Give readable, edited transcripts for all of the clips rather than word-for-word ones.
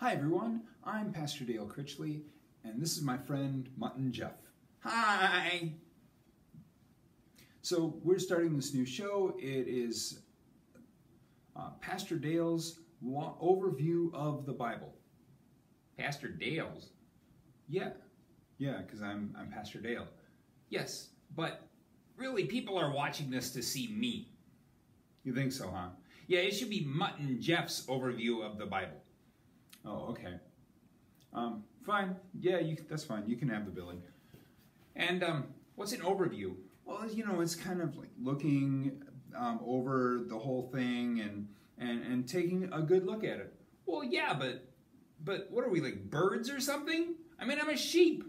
Hi everyone, I'm Pastor Dale Critchley, and this is my friend Mutton Jeff. Hi! So we're starting this new show. It is Pastor Dale's overview of the Bible. Pastor Dale's? Yeah, because I'm Pastor Dale. Yes, but really people are watching this to see me. You think so, huh? Yeah, it should be Mutton Jeff's overview of the Bible. Oh, okay. Fine. Yeah, that's fine. You can have the billing. And what's an overview? Well, you know, it's kind of like looking over the whole thing and taking a good look at it. Well, yeah, but what are we, like birds or something? I mean, I'm a sheep.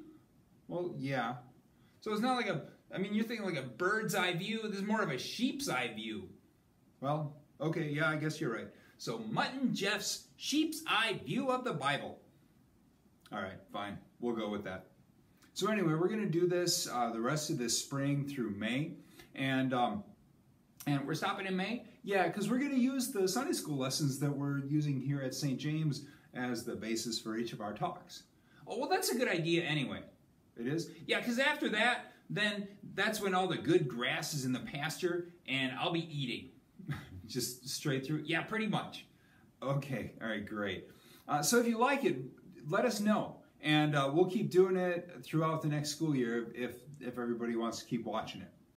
Well, yeah. So it's not like you're thinking like a bird's eye view. This is more of a sheep's eye view. Well, okay, yeah, I guess you're right. So Mutton Jeff's sheep's eye view of the Bible. All right, fine. We'll go with that. So anyway, we're going to do this the rest of this spring through May. And we're stopping in May? Yeah, because we're going to use the Sunday school lessons that we're using here at St. James as the basis for each of our talks. Oh, well, that's a good idea anyway. It is? Yeah, because after that, then that's when all the good grass is in the pasture and I'll be eating. Just straight through? Yeah, pretty much. Okay, all right, great. So if you like it, let us know. And we'll keep doing it throughout the next school year if everybody wants to keep watching it.